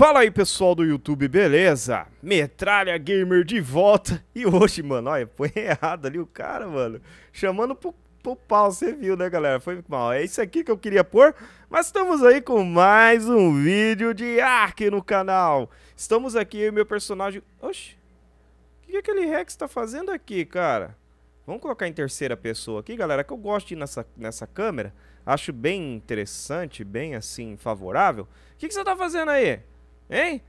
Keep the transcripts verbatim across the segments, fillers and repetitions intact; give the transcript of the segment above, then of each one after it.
Fala aí pessoal do YouTube, beleza? Metralha Gamer de volta. E hoje, mano, olha, foi errado ali o cara, mano. Chamando pro, pro pau, você viu, né, galera? Foi mal. É isso aqui que eu queria pôr. Mas estamos aí com mais um vídeo de ARK no canal. Estamos aqui, eu e meu personagem... Oxi, o que, que aquele Rex tá fazendo aqui, cara? Vamos colocar em terceira pessoa aqui, galera, que eu gosto de ir nessa, nessa câmera. Acho bem interessante, bem, assim, favorável. O que, que você tá fazendo aí? Hein?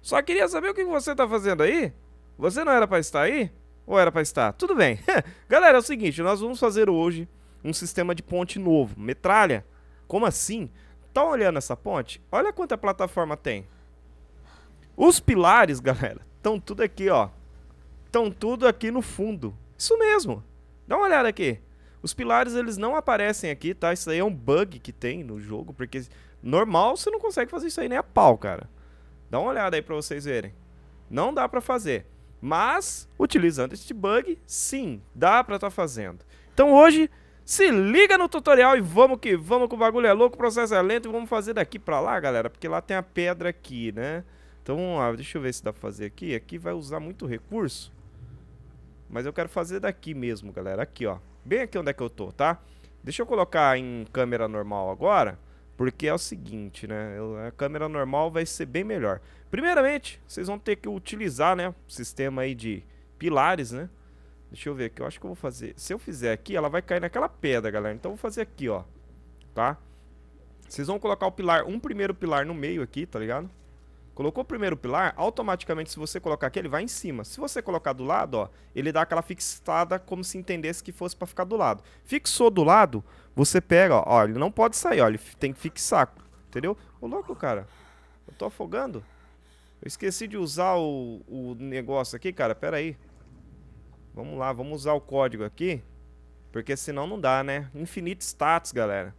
Só queria saber o que você tá fazendo aí? Você não era pra estar aí? Ou era pra estar? Tudo bem. Galera, é o seguinte, nós vamos fazer hoje um sistema de ponte novo. Metralha? Como assim? Tá olhando essa ponte? Olha quanta plataforma tem. Os pilares, galera, estão tudo aqui, ó. Estão tudo aqui no fundo. Isso mesmo. Dá uma olhada aqui. Os pilares, eles não aparecem aqui, tá? Isso aí é um bug que tem no jogo, porque normal você não consegue fazer isso aí nem a pau, cara. Dá uma olhada aí pra vocês verem. Não dá pra fazer. Mas, utilizando este bug, sim, dá pra tá fazendo. Então hoje, se liga no tutorial e vamos que vamos, que o bagulho é louco, o processo é lento. E vamos fazer daqui pra lá, galera, porque lá tem a pedra aqui, né? Então vamos lá, deixa eu ver se dá pra fazer aqui. Aqui vai usar muito recurso. Mas eu quero fazer daqui mesmo, galera. Aqui, ó. Bem aqui onde é que eu tô, tá? Deixa eu colocar em câmera normal agora. Porque é o seguinte, né? Eu, a câmera normal vai ser bem melhor. Primeiramente, vocês vão ter que utilizar, né? O sistema aí de pilares, né? Deixa eu ver aqui. Eu acho que eu vou fazer... Se eu fizer aqui, ela vai cair naquela pedra, galera. Então eu vou fazer aqui, ó. Tá? Vocês vão colocar o pilar... Um primeiro pilar no meio aqui, tá ligado? Colocou o primeiro pilar, automaticamente, se você colocar aqui, ele vai em cima. Se você colocar do lado, ó, ele dá aquela fixada como se entendesse que fosse pra ficar do lado. Fixou do lado... Você pega, ó, ó, ele não pode sair, ó, ele tem que fixar, entendeu? Ô, louco, cara, eu tô afogando. Eu esqueci de usar o, o negócio aqui, cara, pera aí. Vamos lá, vamos usar o código aqui, porque senão não dá, né? Infinite status, galera.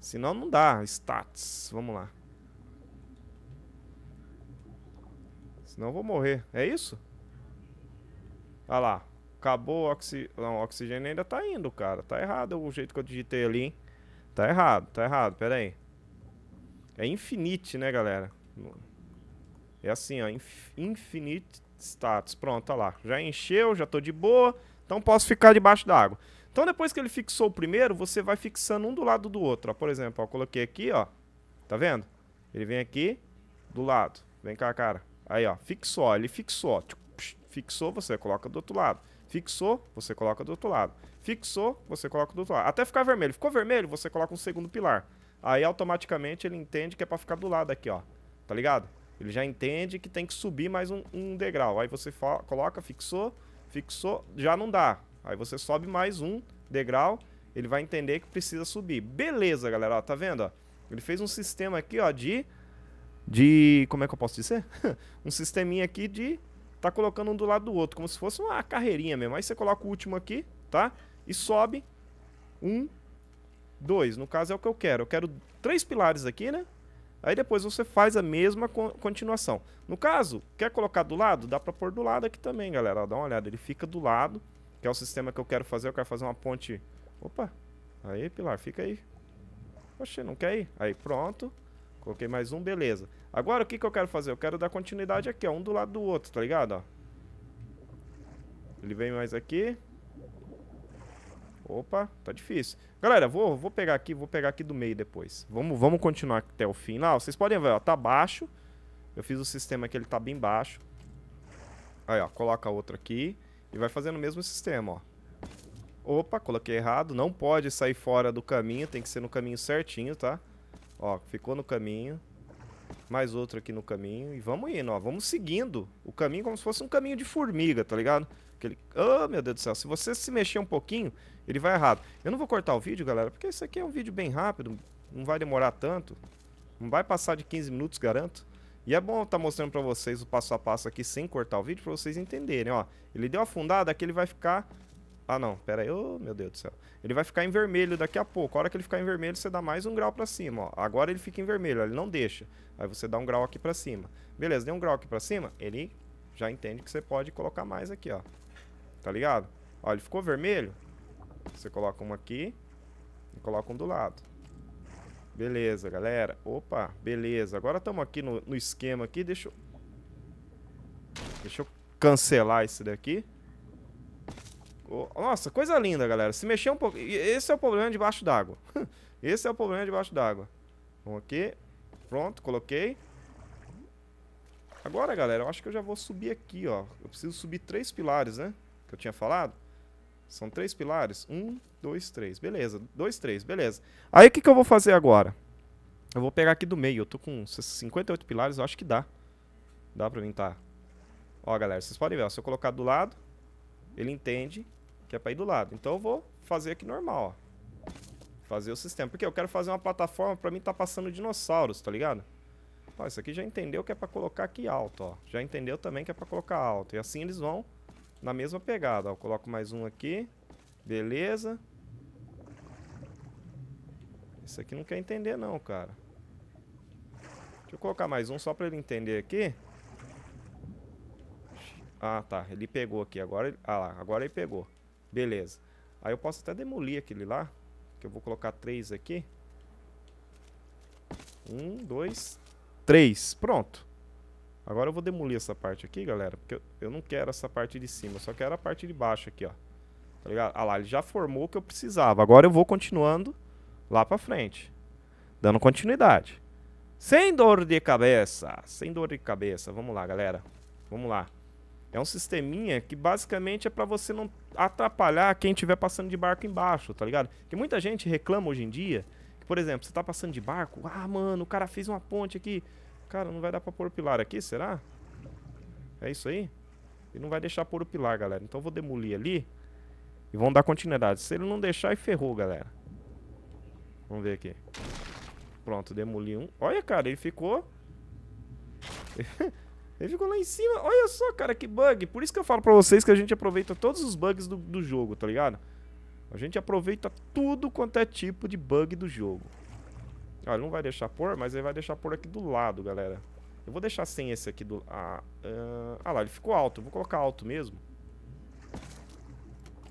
Senão não dá, status, vamos lá. Senão eu vou morrer, é isso? Olha lá, acabou o oxi... Não, o oxigênio ainda tá indo, cara. Tá errado o jeito que eu digitei ali, hein? Tá errado, tá errado, pera aí. É infinite, né, galera? É assim, ó, inf... infinite status. Pronto, olha lá, já encheu, já tô de boa. Então posso ficar debaixo da água. Então depois que ele fixou o primeiro, você vai fixando um do lado do outro, ó. Por exemplo, ó, eu coloquei aqui, ó. Tá vendo? Ele vem aqui, do lado. Vem cá, cara. Aí, ó, fixou, ó, ele fixou, ó. Fixou, você coloca do outro lado. Fixou, você coloca do outro lado. Fixou, você coloca do outro lado. Até ficar vermelho. Ficou vermelho, você coloca um segundo pilar. Aí automaticamente ele entende que é pra ficar do lado aqui, ó. Tá ligado? Ele já entende que tem que subir mais um, um degrau. Aí você coloca, fixou, fixou, já não dá. Aí você sobe mais um degrau, ele vai entender que precisa subir. Beleza, galera, ó, tá vendo, ó? Ele fez um sistema aqui, ó, de... De... Como é que eu posso dizer? Um sisteminha aqui de... Tá colocando um do lado do outro, como se fosse uma carreirinha mesmo. Aí você coloca o último aqui, tá? E sobe. Um, dois. No caso é o que eu quero. Eu quero três pilares aqui, né? Aí depois você faz a mesma continuação. No caso, quer colocar do lado? Dá pra pôr do lado aqui também, galera. Ó, dá uma olhada. Ele fica do lado, que é o sistema que eu quero fazer. Eu quero fazer uma ponte... Opa! Aí, pilar, fica aí. Oxê, não quer ir? Aí, pronto. Coloquei mais um, beleza. Agora o que que eu quero fazer? Eu quero dar continuidade aqui, ó. Um do lado do outro, tá ligado? Ó. Ele vem mais aqui. Opa, tá difícil. Galera, vou, vou pegar aqui, vou pegar aqui do meio depois. Vamos, vamos continuar até o fim. Lá, ó, vocês podem ver, ó, tá baixo. Eu fiz o sistema que ele tá bem baixo. Aí, ó, coloca outro aqui. E vai fazendo o mesmo sistema, ó. Opa, coloquei errado. Não pode sair fora do caminho, tem que ser no caminho certinho, tá? Ó, ficou no caminho. Mais outro aqui no caminho. E vamos indo, ó. Vamos seguindo o caminho como se fosse um caminho de formiga, tá ligado? Aquele... Oh, meu Deus do céu. Se você se mexer um pouquinho, ele vai errado. Eu não vou cortar o vídeo, galera, porque isso aqui é um vídeo bem rápido. Não vai demorar tanto. Não vai passar de quinze minutos, garanto. E é bom estar mostrando pra vocês o passo a passo aqui sem cortar o vídeo, pra vocês entenderem, ó. Ele deu afundada, aqui ele vai ficar... Ah, não, pera aí, oh, meu Deus do céu. Ele vai ficar em vermelho daqui a pouco. A hora que ele ficar em vermelho, você dá mais um grau pra cima, ó. Agora ele fica em vermelho, ó, ele não deixa. Aí você dá um grau aqui pra cima. Beleza, deu um grau aqui pra cima, ele já entende que você pode colocar mais aqui, ó. Tá ligado? Ó, ele ficou vermelho. Você coloca uma aqui. E coloca um do lado. Beleza, galera. Opa, beleza. Agora estamos aqui no, no esquema aqui. Deixa eu... Deixa eu cancelar esse daqui. Oh, nossa, coisa linda, galera. Se mexer um pouco... Esse é o problema debaixo d'água. Esse é o problema debaixo d'água. Vamos aqui. Pronto, coloquei. Agora, galera, eu acho que eu já vou subir aqui, ó. Eu preciso subir três pilares, né? Que eu tinha falado. São três pilares. Um, dois, três. Beleza. Dois, três. Beleza. Aí, o que, que eu vou fazer agora? Eu vou pegar aqui do meio. Eu tô com cinquenta e oito pilares. Eu acho que dá. Dá pra mim, tá? Ó, galera, vocês podem ver. Ó, se eu colocar do lado, ele entende que é pra ir do lado. Então, eu vou fazer aqui normal, ó. Fazer o sistema. Porque eu quero fazer uma plataforma pra mim tá passando dinossauros, tá ligado? Ó, isso aqui já entendeu que é pra colocar aqui alto, ó. Já entendeu também que é pra colocar alto. E assim eles vão na mesma pegada, ó. Eu coloco mais um aqui. Beleza. Esse aqui não quer entender não, cara. Deixa eu colocar mais um só pra ele entender aqui. Ah, tá. Ele pegou aqui. Agora ele... Ah lá, agora ele pegou. Beleza. Aí eu posso até demolir aquele lá. Que eu vou colocar três aqui. Um, dois... três. Pronto. Agora eu vou demolir essa parte aqui, galera. Porque eu, eu não quero essa parte de cima. Eu só quero a parte de baixo aqui, ó. Tá ligado? Ah lá, ele já formou o que eu precisava. Agora eu vou continuando lá pra frente. Dando continuidade. Sem dor de cabeça. Sem dor de cabeça. Vamos lá, galera. Vamos lá. É um sisteminha que basicamente é pra você não atrapalhar quem estiver passando de barco embaixo, tá ligado? Porque muita gente reclama hoje em dia. Por exemplo, você tá passando de barco. Ah, mano, o cara fez uma ponte aqui. Cara, não vai dar pra pôr o pilar aqui, será? É isso aí? Ele não vai deixar pôr o pilar, galera. Então eu vou demolir ali. E vamos dar continuidade. Se ele não deixar, ferrou, galera. Vamos ver aqui. Pronto, demoli um. Olha, cara, ele ficou... ele ficou lá em cima. Olha só, cara, que bug. Por isso que eu falo pra vocês que a gente aproveita todos os bugs do, do jogo, tá ligado? A gente aproveita tudo quanto é tipo de bug do jogo. Olha, não vai deixar pôr, mas ele vai deixar pôr aqui do lado, galera. Eu vou deixar sem esse aqui do... Ah, uh... ah lá, ele ficou alto. Eu vou colocar alto mesmo.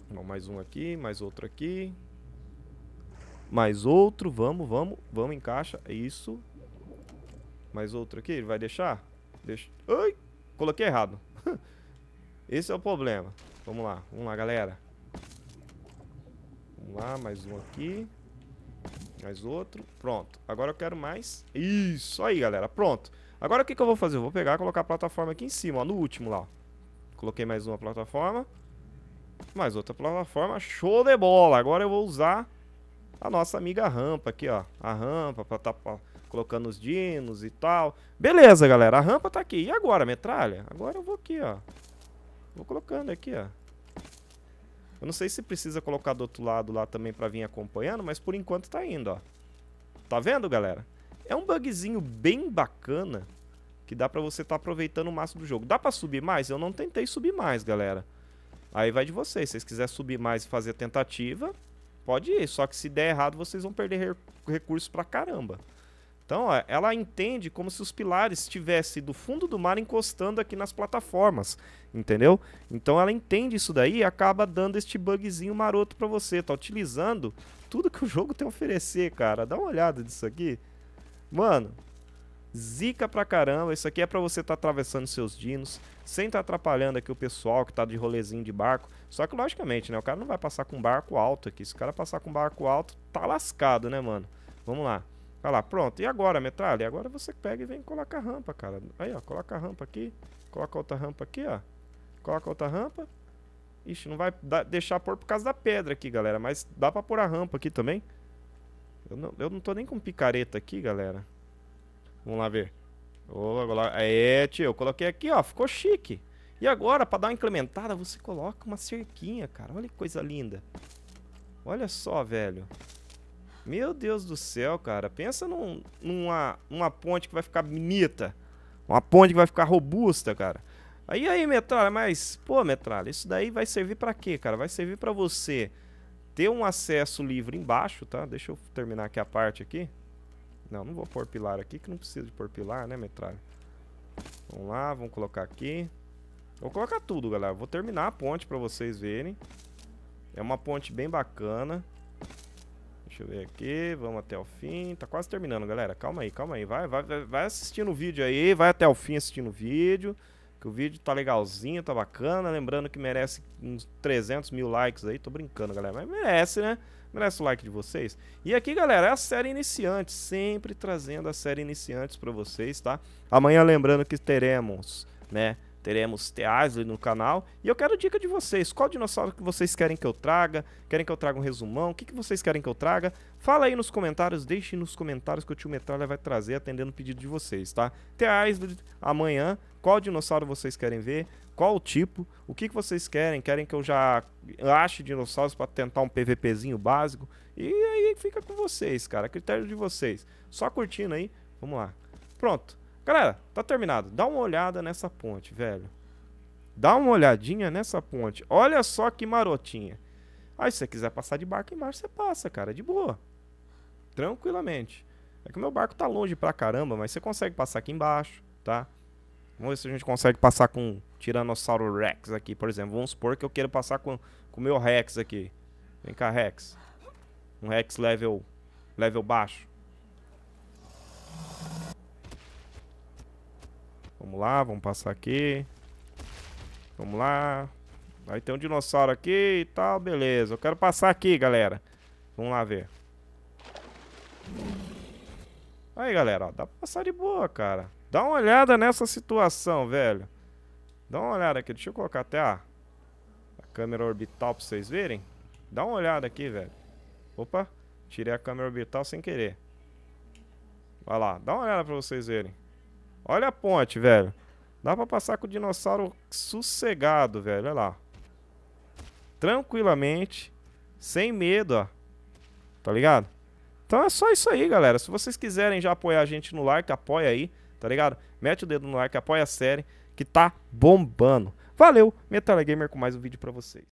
Bom, mais um aqui, mais outro aqui. Mais outro, vamos, vamos. Vamos, encaixa, isso. Mais outro aqui, ele vai deixar? Deixa... Ai, coloquei errado. Esse é o problema. Vamos lá, vamos lá, galera. Vamos lá, mais um aqui. Mais outro. Pronto. Agora eu quero mais. Isso aí, galera. Pronto. Agora o que, que eu vou fazer? Eu vou pegar e colocar a plataforma aqui em cima, ó. No último lá, ó. Coloquei mais uma plataforma. Mais outra plataforma. Show de bola. Agora eu vou usar a nossa amiga rampa aqui, ó. A rampa pra tá colocando os dinos e tal. Beleza, galera. A rampa tá aqui. E agora, metralha? Agora eu vou aqui, ó. Vou colocando aqui, ó. Eu não sei se precisa colocar do outro lado lá também pra vir acompanhando, mas por enquanto tá indo, ó. Tá vendo, galera? É um bugzinho bem bacana que dá pra você tá aproveitando o máximo do jogo. Dá pra subir mais? Eu não tentei subir mais, galera. Aí vai de vocês. Se vocês quiserem subir mais e fazer a tentativa, pode ir. Só que se der errado, vocês vão perder recursos pra caramba. Então, ó, ela entende como se os pilares estivessem do fundo do mar encostando aqui nas plataformas, entendeu? Então ela entende isso daí e acaba dando este bugzinho maroto pra você. Tá utilizando tudo que o jogo tem a oferecer, cara. Dá uma olhada nisso aqui. Mano, zica pra caramba. Isso aqui é pra você tá atravessando seus dinos, sem tá atrapalhando aqui o pessoal que tá de rolezinho de barco. Só que, logicamente, né, o cara não vai passar com barco alto aqui. Se o cara passar com barco alto, tá lascado, né, mano? Vamos lá. Olha lá, pronto. E agora, metralha? Agora você pega e vem e coloca a rampa, cara. Aí, ó, coloca a rampa aqui. Coloca outra rampa aqui, ó. Coloca outra rampa. Ixi, não vai deixar pôr por causa da pedra aqui, galera. Mas dá pra pôr a rampa aqui também. Eu não, eu não tô nem com picareta aqui, galera. Vamos lá ver. Oh, agora... É, tio, eu coloquei aqui, ó. Ficou chique. E agora, pra dar uma incrementada, você coloca uma cerquinha, cara. Olha que coisa linda. Olha só, velho. Meu Deus do céu, cara. Pensa num, numa uma ponte que vai ficar bonita. Uma ponte que vai ficar robusta, cara. Aí, aí, metralha, mas... Pô, metralha, isso daí vai servir pra quê, cara? Vai servir pra você ter um acesso livre embaixo, tá? Deixa eu terminar aqui a parte aqui. Não, não vou pôr pilar aqui, que não precisa de pôr pilar, né, metralha? Vamos lá, vamos colocar aqui. Vou colocar tudo, galera. Vou terminar a ponte pra vocês verem. É uma ponte bem bacana. Deixa eu ver aqui, vamos até o fim. Tá quase terminando, galera. Calma aí, calma aí. Vai, vai, vai assistindo o vídeo aí, vai até o fim assistindo o vídeo. Que o vídeo tá legalzinho, tá bacana. Lembrando que merece uns trezentos mil likes aí. Tô brincando, galera, mas merece, né? Merece o like de vocês. E aqui, galera, é a série iniciante. Sempre trazendo a série iniciantes pra vocês, tá? Amanhã, lembrando que teremos, né? Teremos The Island no canal. E eu quero dica de vocês. Qual dinossauro que vocês querem que eu traga? Querem que eu traga um resumão? O que, que vocês querem que eu traga? Fala aí nos comentários. Deixe nos comentários que o tio Metralha vai trazer atendendo o pedido de vocês, tá? The Island amanhã. Qual dinossauro vocês querem ver? Qual o tipo? O que, que vocês querem? Querem que eu já ache dinossauros para tentar um PVPzinho básico? E aí fica com vocês, cara. Critério de vocês. Só curtindo aí. Vamos lá. Pronto. Galera, tá terminado. Dá uma olhada nessa ponte, velho. Dá uma olhadinha nessa ponte. Olha só que marotinha. Aí, se você quiser passar de barco embaixo, você passa, cara. De boa. Tranquilamente. É que o meu barco tá longe pra caramba, mas você consegue passar aqui embaixo, tá? Vamos ver se a gente consegue passar com um Tiranossauro Rex aqui, por exemplo. Vamos supor que eu queira passar com o meu Rex aqui. Vem cá, Rex. Um Rex level, level baixo. Vamos lá, vamos passar aqui. Vamos lá. Aí tem um dinossauro aqui e tal, beleza. Eu quero passar aqui, galera. Vamos lá ver. Aí, galera, ó, dá pra passar de boa, cara. Dá uma olhada nessa situação, velho. Dá uma olhada aqui. Deixa eu colocar até a, a câmera orbital pra vocês verem. Dá uma olhada aqui, velho. Opa, tirei a câmera orbital sem querer. Vai lá, dá uma olhada pra vocês verem. Olha a ponte, velho. Dá pra passar com o dinossauro sossegado, velho. Olha lá. Tranquilamente. Sem medo, ó. Tá ligado? Então é só isso aí, galera. Se vocês quiserem já apoiar a gente no like, apoia aí. Tá ligado? Mete o dedo no like, apoia a série que tá bombando. Valeu, Metralha Gamer com mais um vídeo pra vocês.